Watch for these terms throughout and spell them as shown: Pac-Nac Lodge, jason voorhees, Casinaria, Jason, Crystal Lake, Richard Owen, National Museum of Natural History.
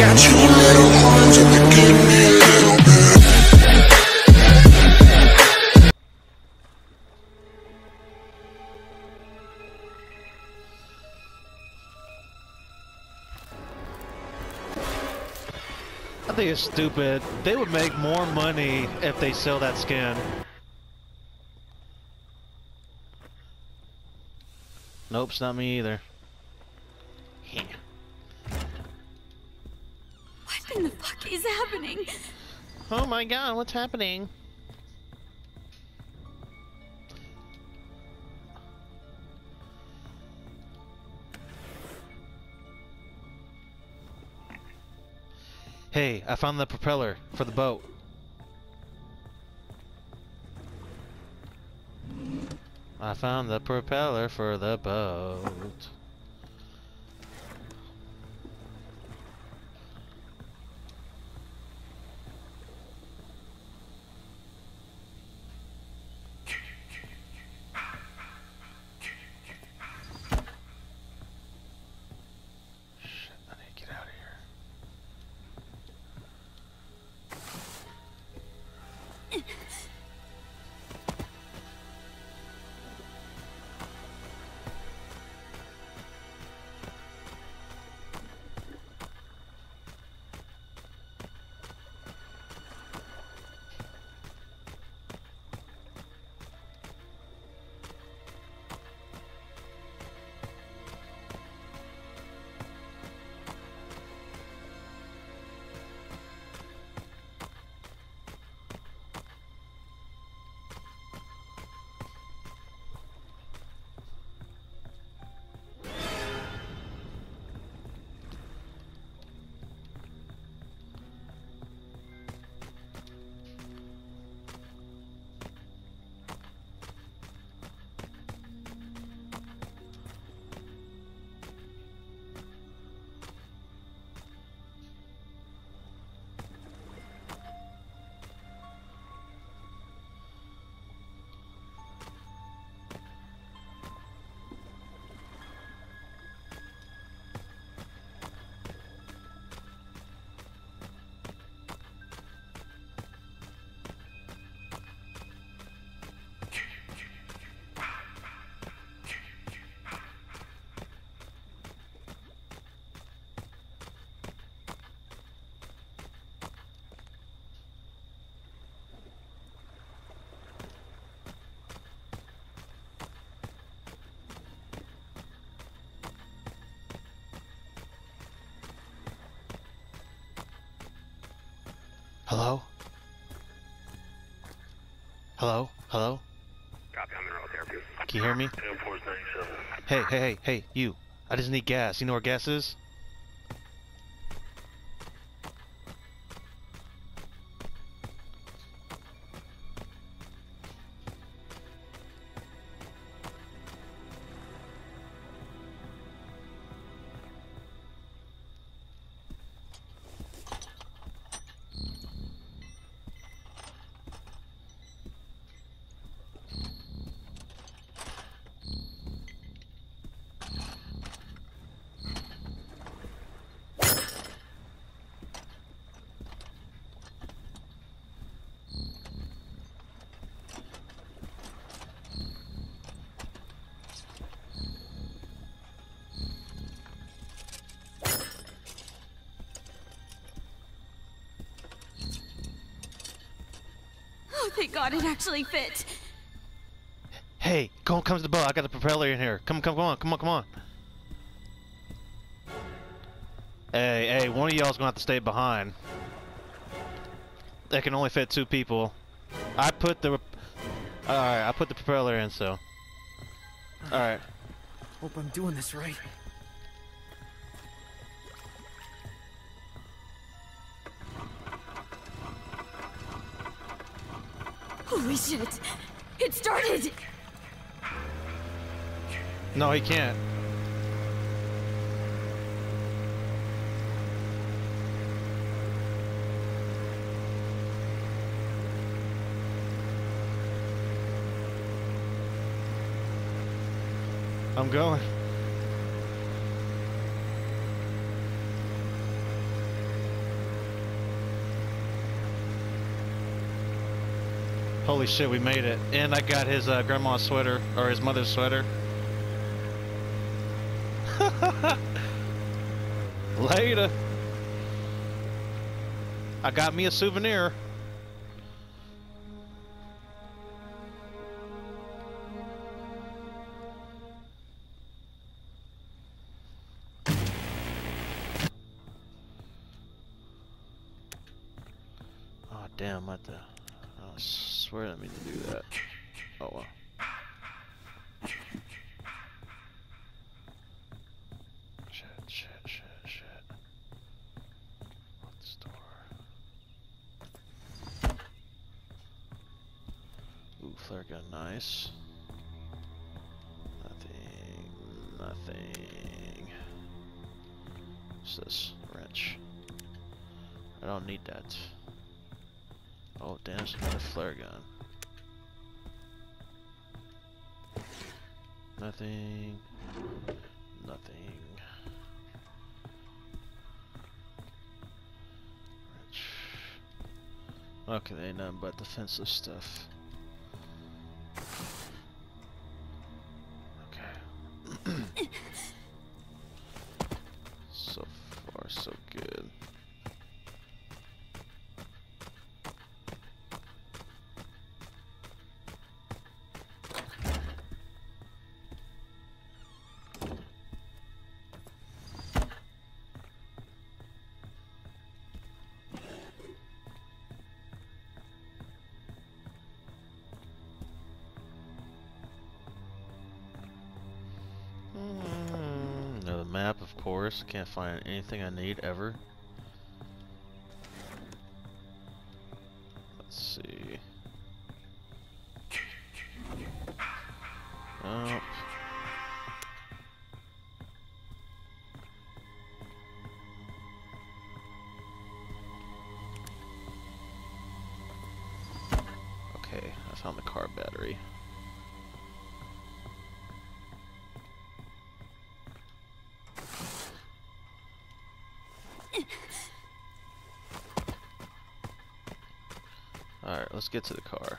got you a little arms and you give me a little bit. I think it's stupid. They would make more money if they sell that skin. Nope, it's not me either. Yeah. What in the fuck is happening? Oh my god, what's happening? Hey, I found the propeller for the boat. I found the propeller for the boat. Hello? Hello? Hello? Copy, I'm in road therapy. Can you hear me? Hey, hey, hey, hey, you. I just need gas. You know where gas is? Thank God it actually fit. Hey, come to the boat. I got the propeller in here. Come on. Hey, one of y'all's gonna have to stay behind. That can only fit two people. I put the propeller in, so. Alright. Hope I'm doing this right. Holy shit! It started! No, he can't. I'm going. Holy shit, we made it. And I got his grandma's sweater, or his mother's sweater. Later. I got me a souvenir. Oh damn, what the... I swear I didn't mean to do that. Oh well. Shit. What store? Ooh, flare gun, nice. Nothing. What's this? Wrench. I don't need that. Oh damn, it's another flare gun. Nothing. Wrench. Okay, they ain't nothing but defensive stuff. Okay. So far, so good. Map, of course. Can't find anything I need ever. Let's see. Oh. Okay, I found the car battery. Alright, let's get to the car.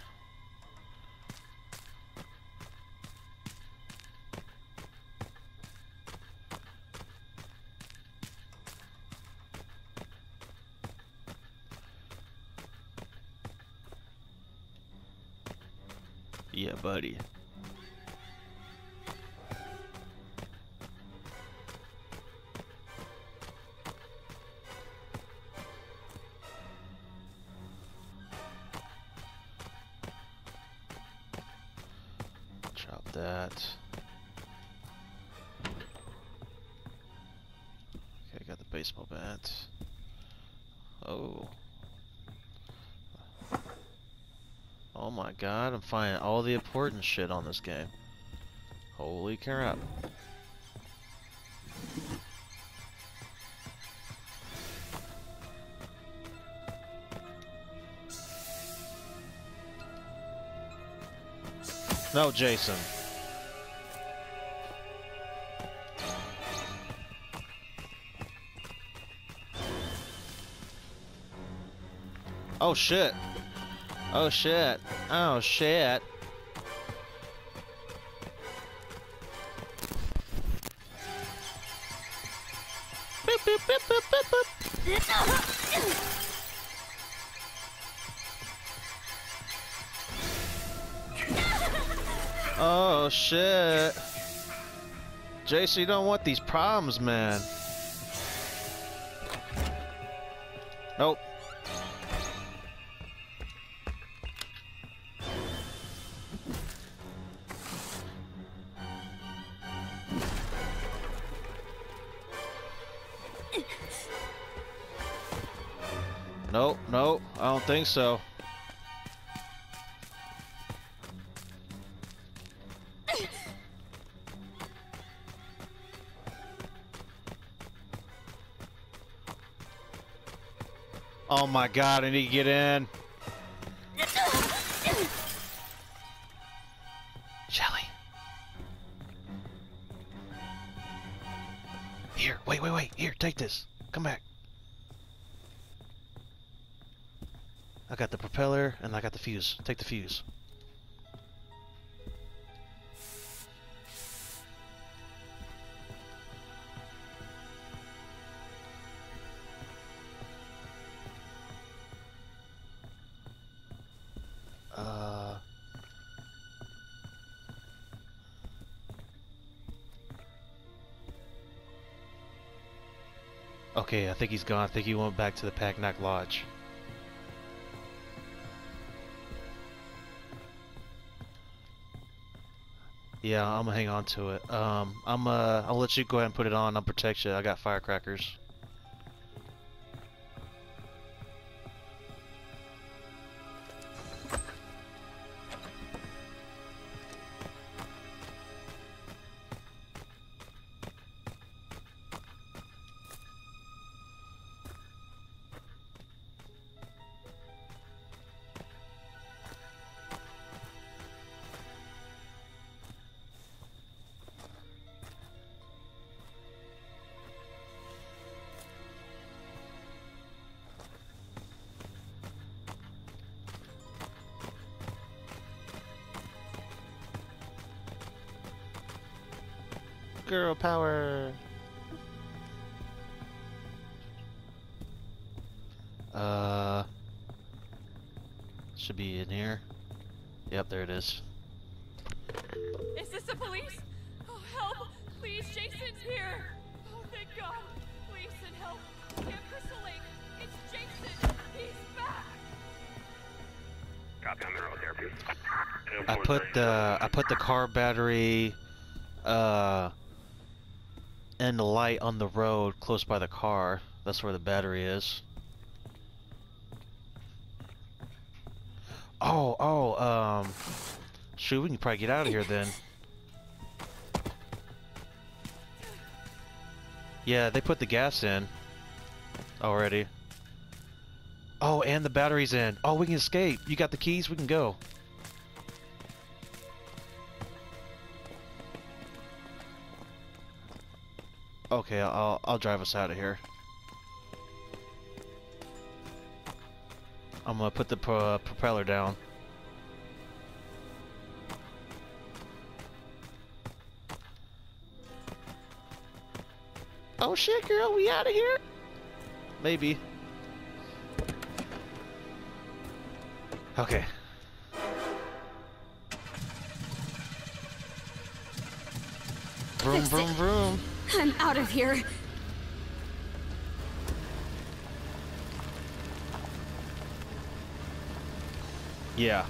Yeah, buddy. That. Okay, I got the baseball bat. Oh. Oh my god, I'm finding all the important shit on this game. Holy crap. No, Jason. Oh shit. Oh shit. Oh shit. Boop, boop, boop, boop, boop, boop. Oh shit. Jason, you don't want these problems, man. Nope. Nope, I don't think so. Oh my god, I need to get in. Shelly. Here, wait. Here, take this. Come back. I got the propeller, and I got the fuse. Take the fuse. Okay, I think he's gone. I think he went back to the Pac-Nac Lodge. Yeah, I'm gonna hang on to it. I'll let you go ahead and put it on. I'll protect you. I got firecrackers. Girl power. Should be in here. Yep, there it is. Is this the police? Oh, help! Please, Jason's here! Oh, thank God! Please send help! Camp Crystal Lake! It's Jason! He's back! Copy on the road there, please. I put the car battery and the light on the road close by the car. That's where the battery is. Shoot, we can probably get out of here then. Yeah, they put the gas in already. Oh, and the battery's in. Oh, we can escape. You got the keys? We can go. Okay, I'll drive us out of here. I'm gonna put the propeller down. Oh shit, girl, we out of here? Maybe. Okay. Vroom, vroom, vroom. I'm out of here. Yeah.